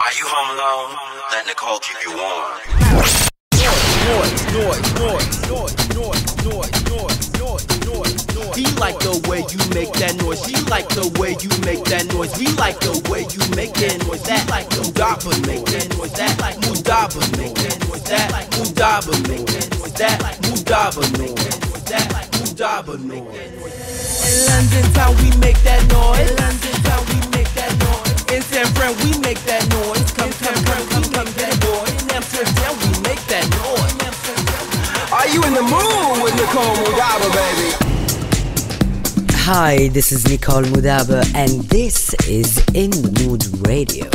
Are you home alone? Let Nicole keep you warm. Noise. He like the way you make that noise. She like the way you make that noise. We like the way you make that noise. That like Moudaber make that noise. That like Moudaber make that noise. That like Moudaber make that noise. That like Moudaber make that noise. That like Moudaber make that noise. In London town we make that noise. In London town we make that noise. In San Fran, we make that noise. Come, that noise. In Amsterdam, we make that noise. Are you in the mood with Nicole Moudaber, baby? Hi, this is Nicole Moudaber, and this is In Mood Radio.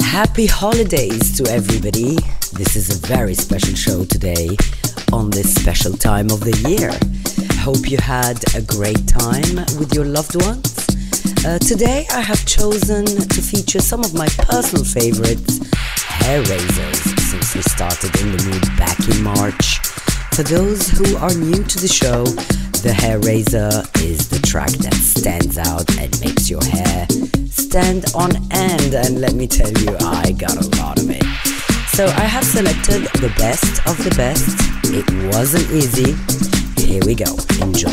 Happy holidays to everybody. This is a very special show today on this special time of the year. Hope you had a great time with your loved ones. Today I have chosen to feature some of my personal favorites, hair raisers, since we started In the Mood back in March. For those who are new to the show, the hair raiser is the track that stands out and makes your hair stand on end, and let me tell you, I got a lot of it. So I have selected the best of the best. It wasn't easy. Here we go. Enjoy.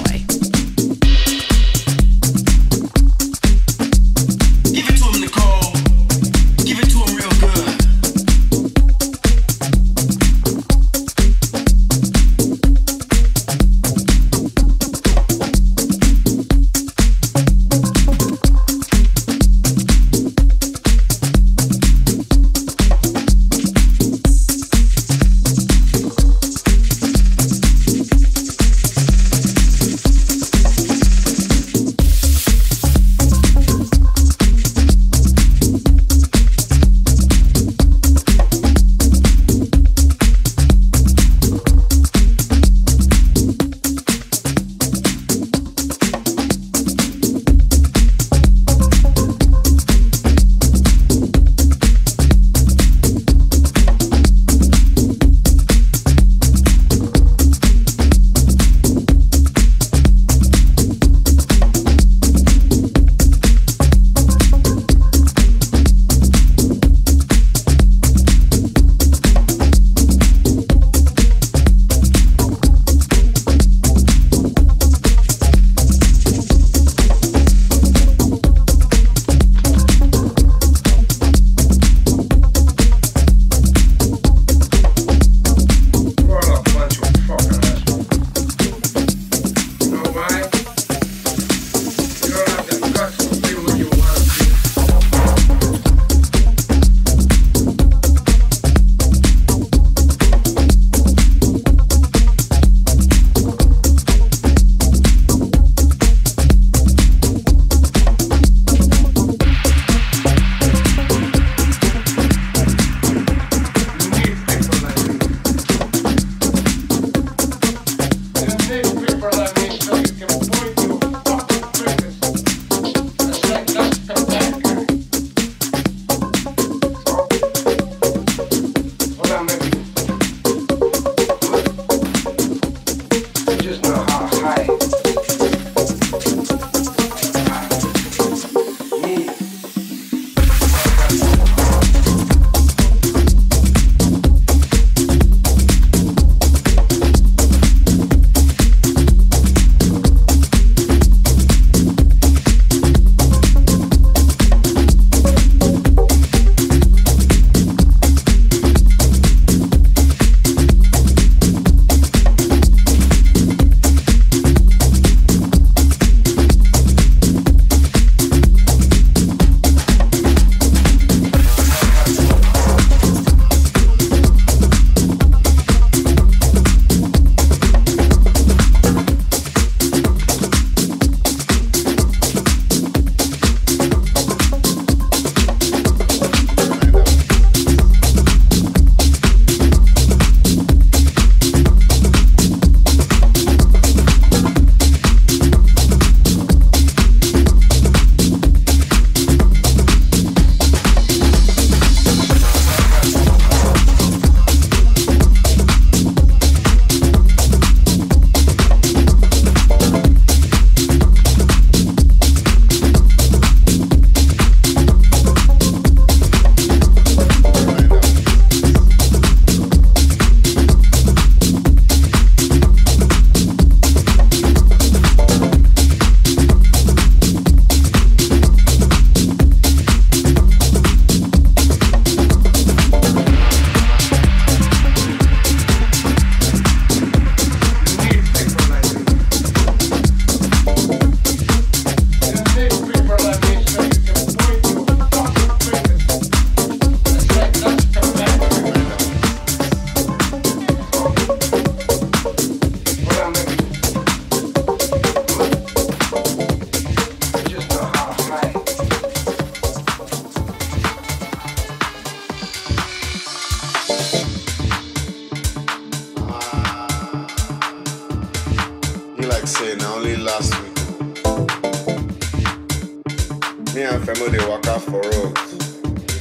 Them who they walk out for road,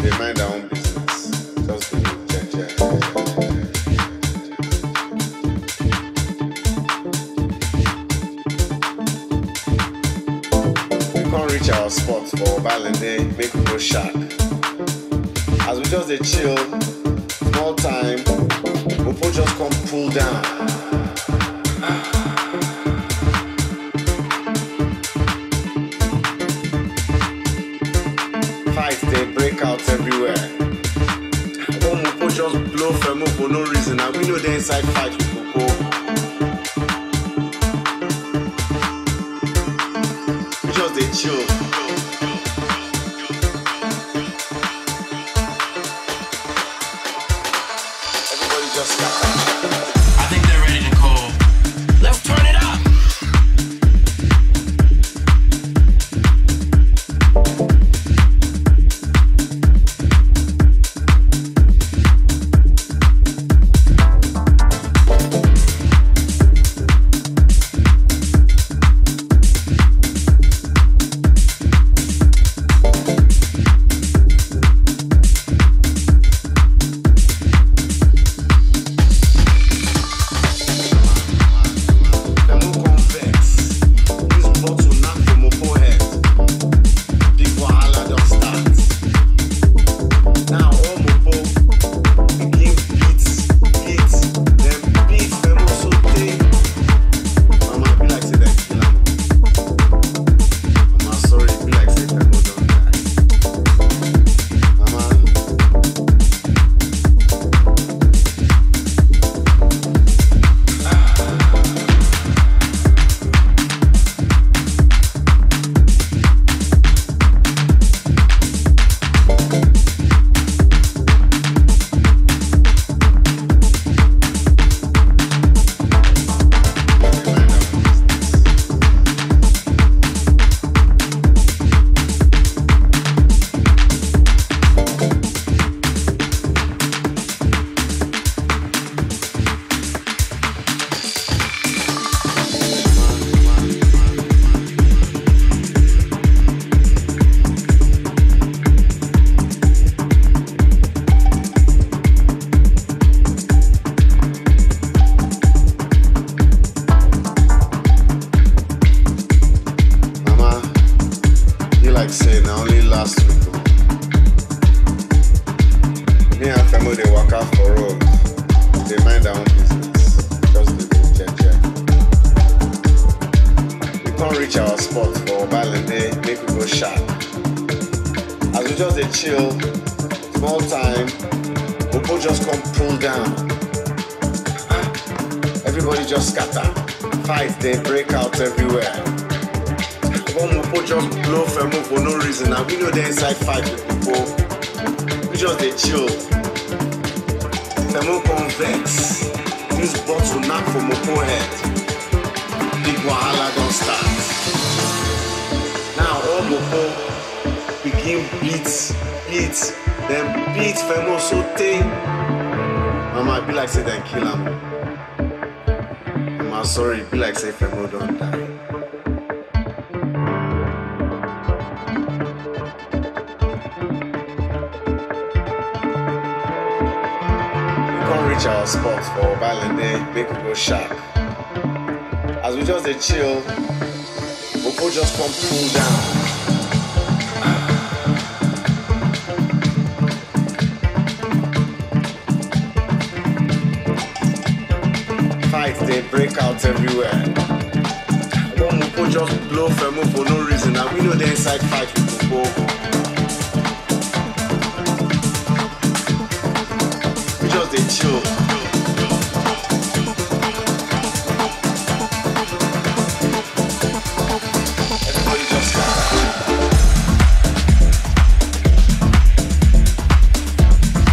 they mind their own business. Just to change. Reach our spot for violent day, make we go shack. As we just a chill, small time, people just come pull down. Fights they break out everywhere. One people just blow Femo for no reason, and we know they inside fight with Coco. Sure.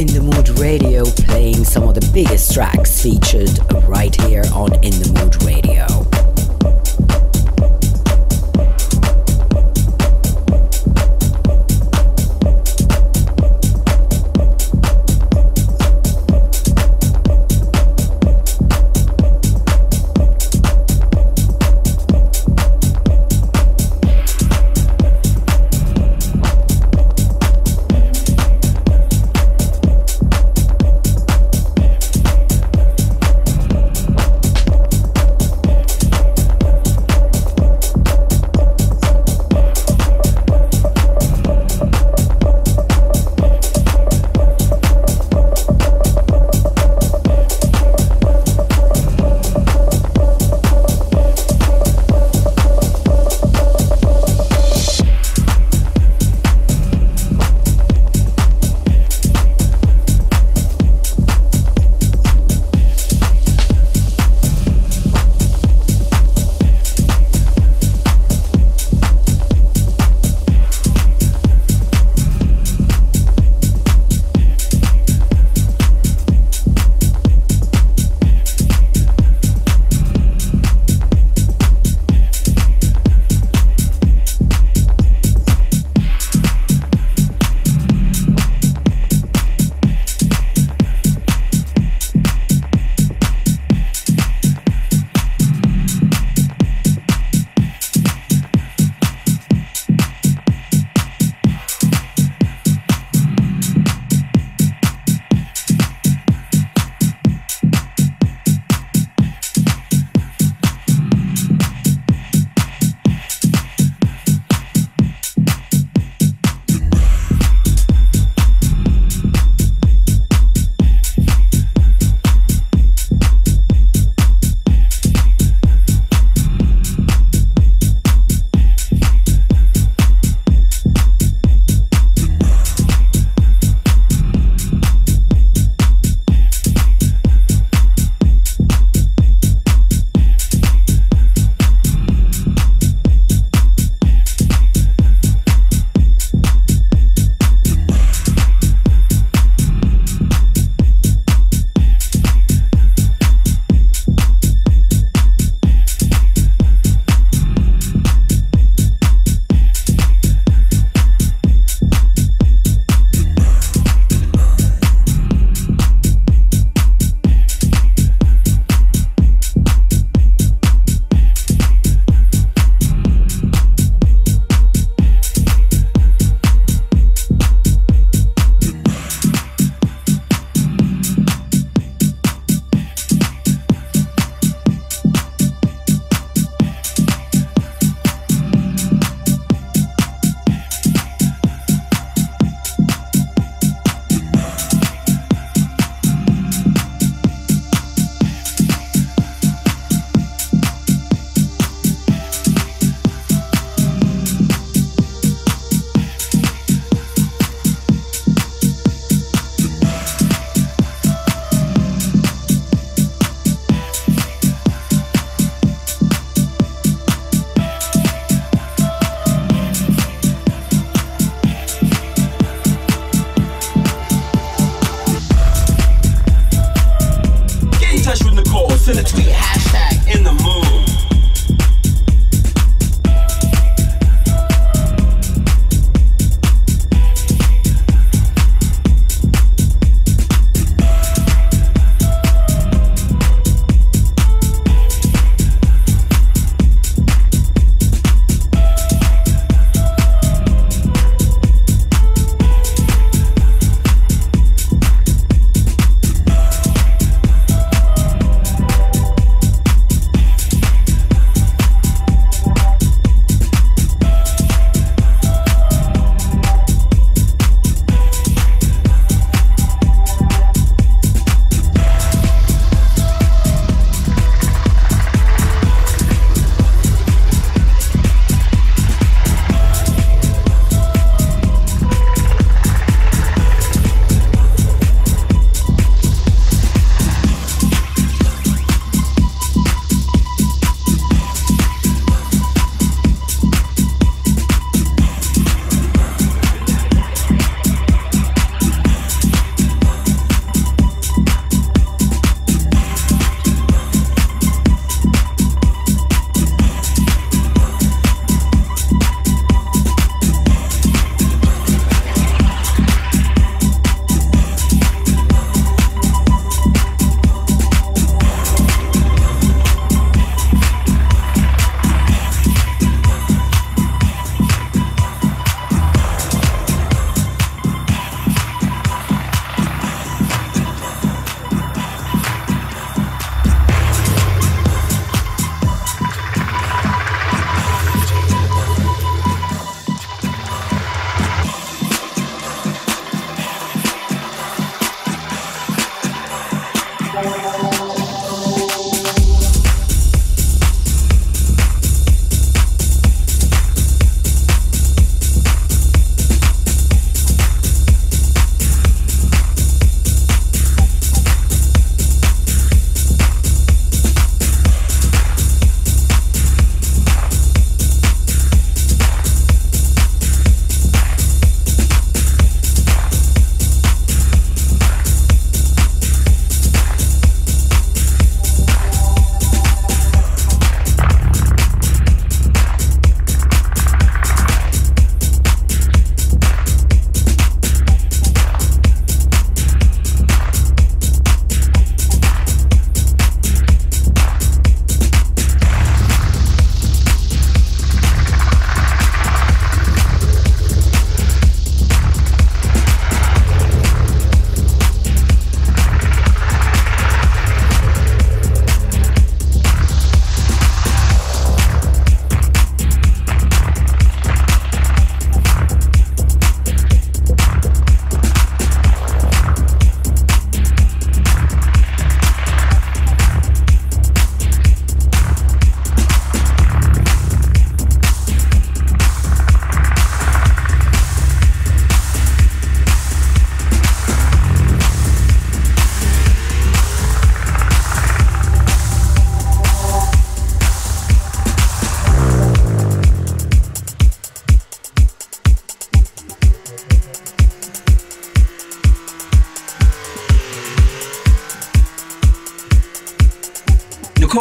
In The Mood Radio, playing some of the biggest tracks featured right here on In The Mood Radio.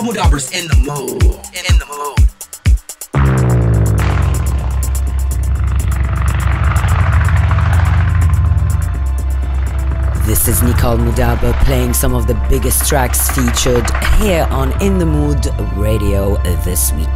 Nicole Moudaber's In the Mood. In the Mood. This is Nicole Moudaber playing some of the biggest tracks featured here on In the Mood Radio this week.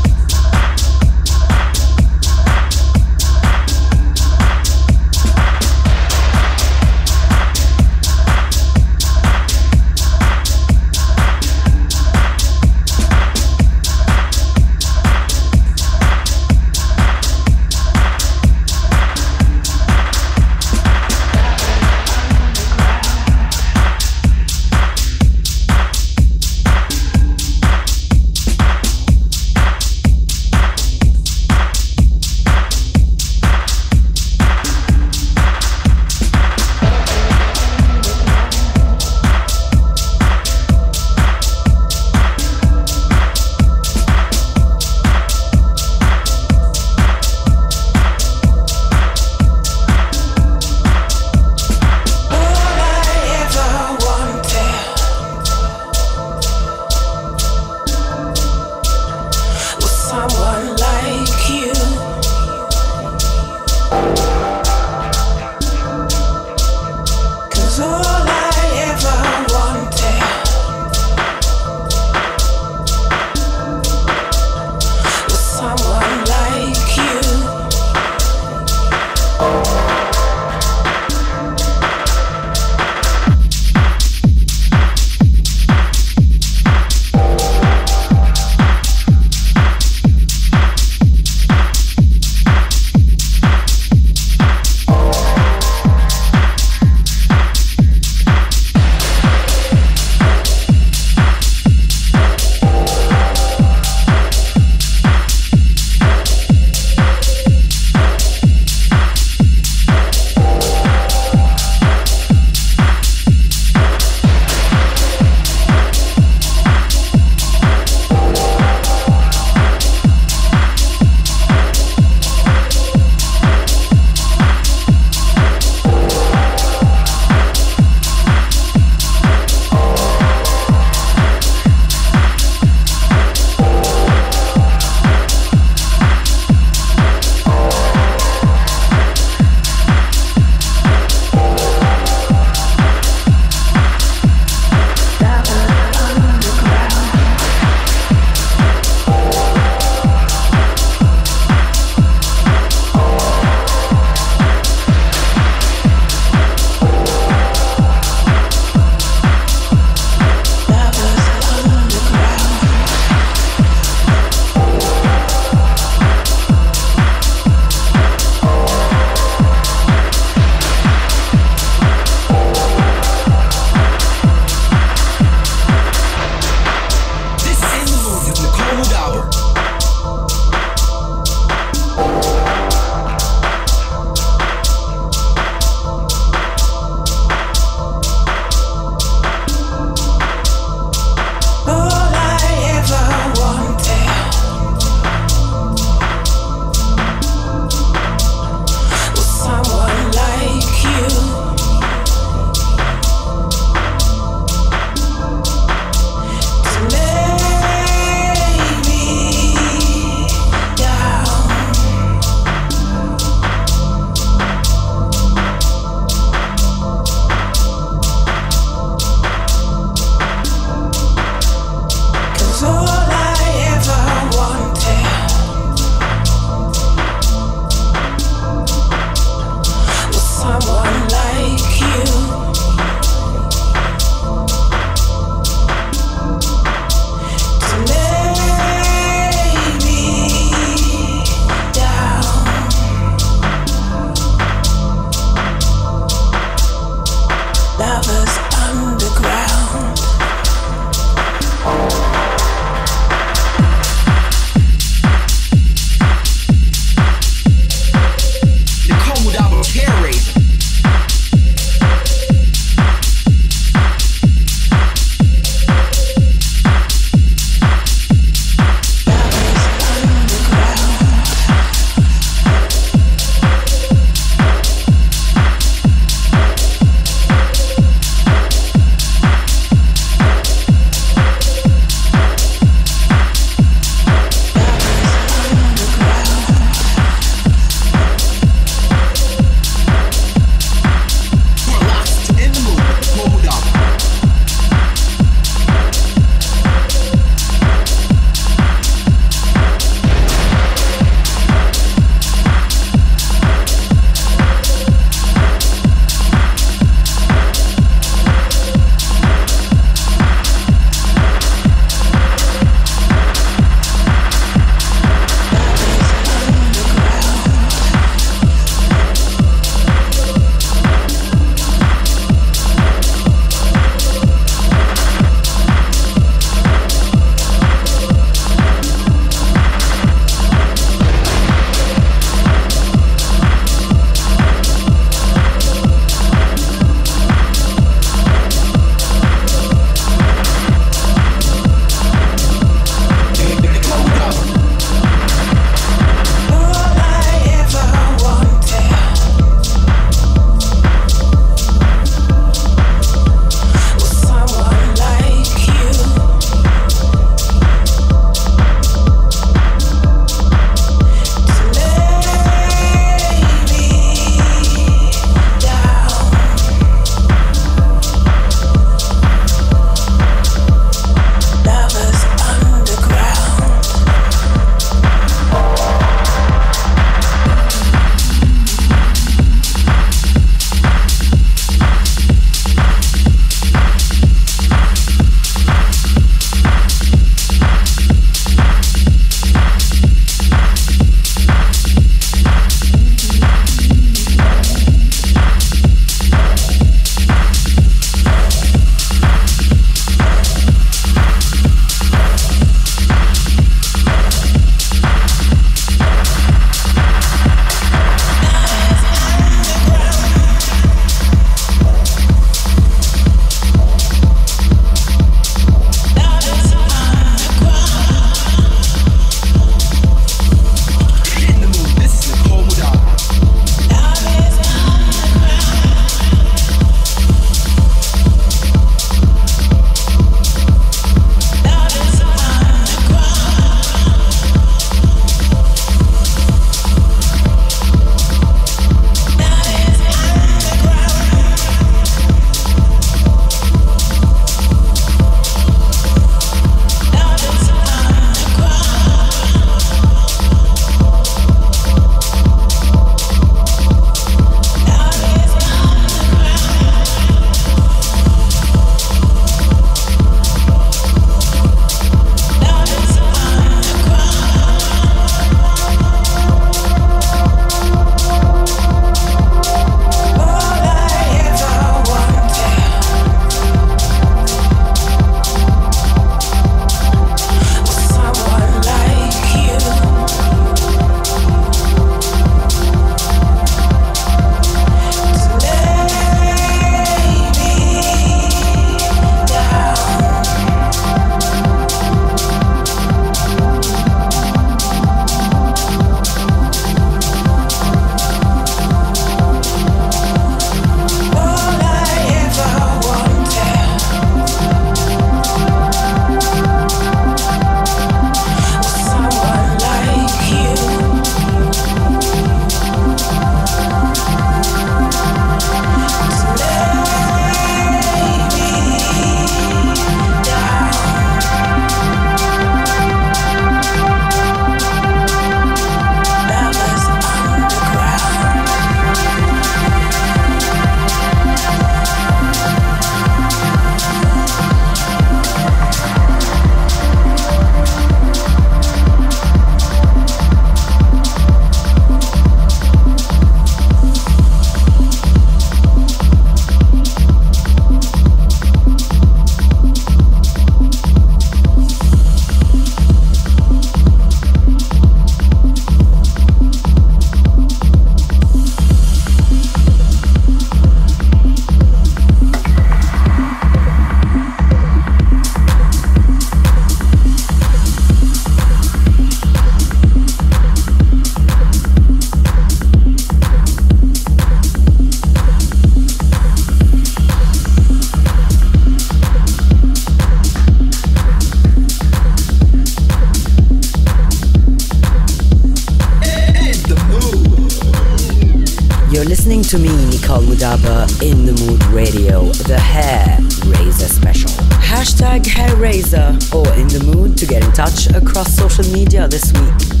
to me, Nicole Moudaber, in the Mood Radio, the Hair Razor Special. Hashtag Hair Razor or in the mood to get in touch across social media this week.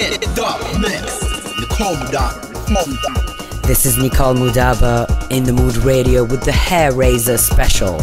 In the mix, Nicole Moudaber. This is Nicole Moudaber in the Mood Radio with the Hair Razor Special.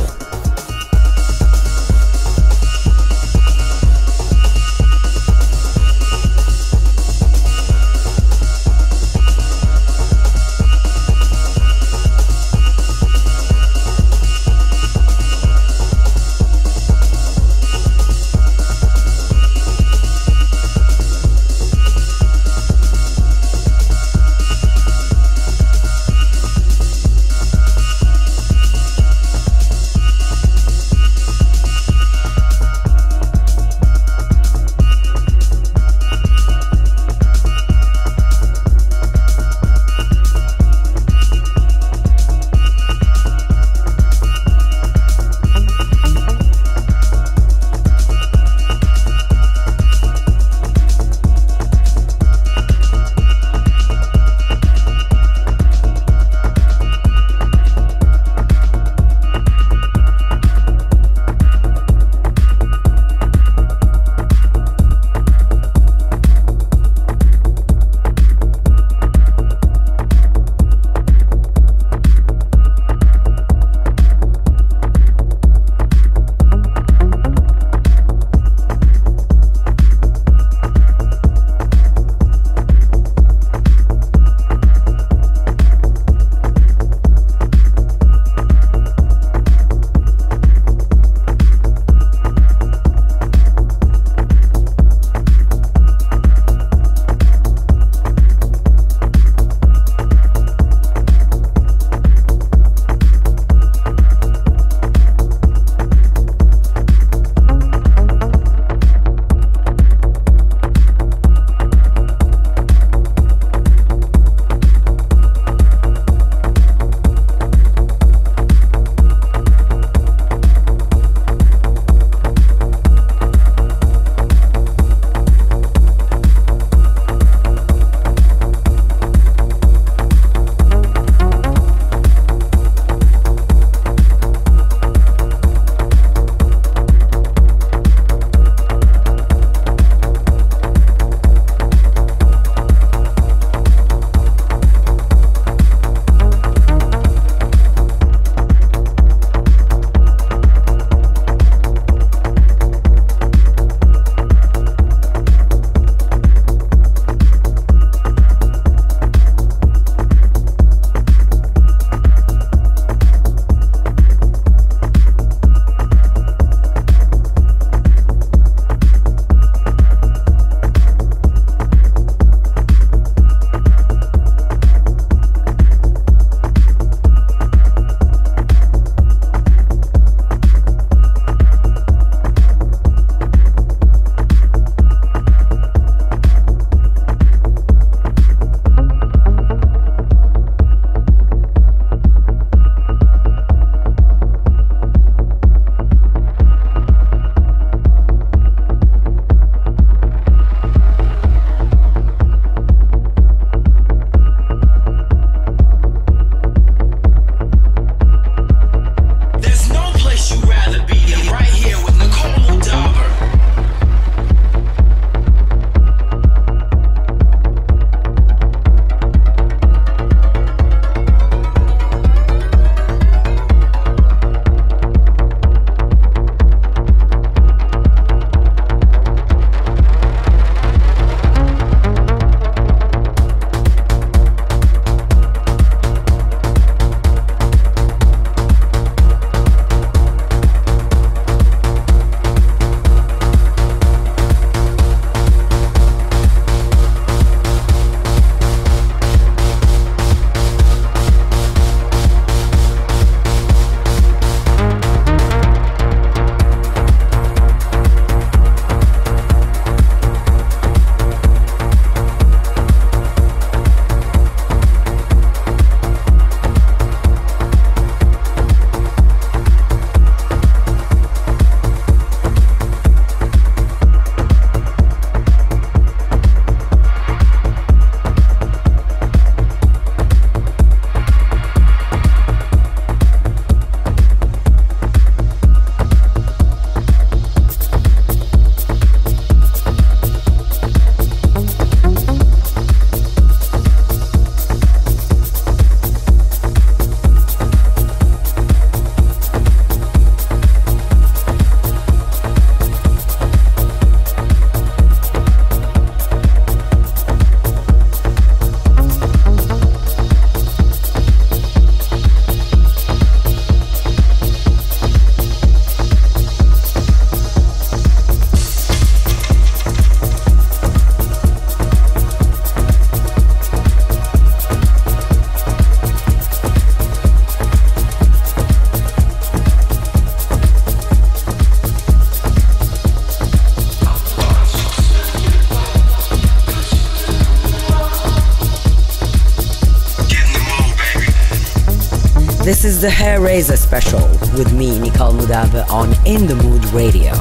This is the Hair Raiser special with me, Nicole Moudaber, on In the Mood Radio.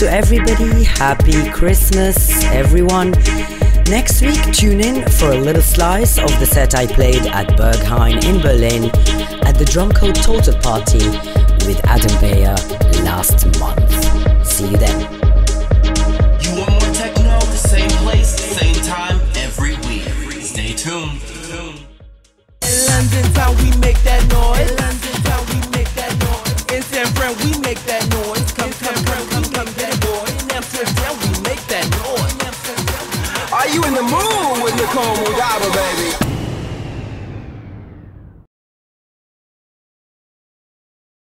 To everybody, happy Christmas, everyone. Next week, tune in for a little slice of the set I played at Berghain in Berlin at the Drumcode Total Party with Adam Beyer last month. See you then. You want more techno? Same place, same time, every week. Stay tuned. In London, how we make that noise. In London, how we make that noise. In San Fran, we make that noise.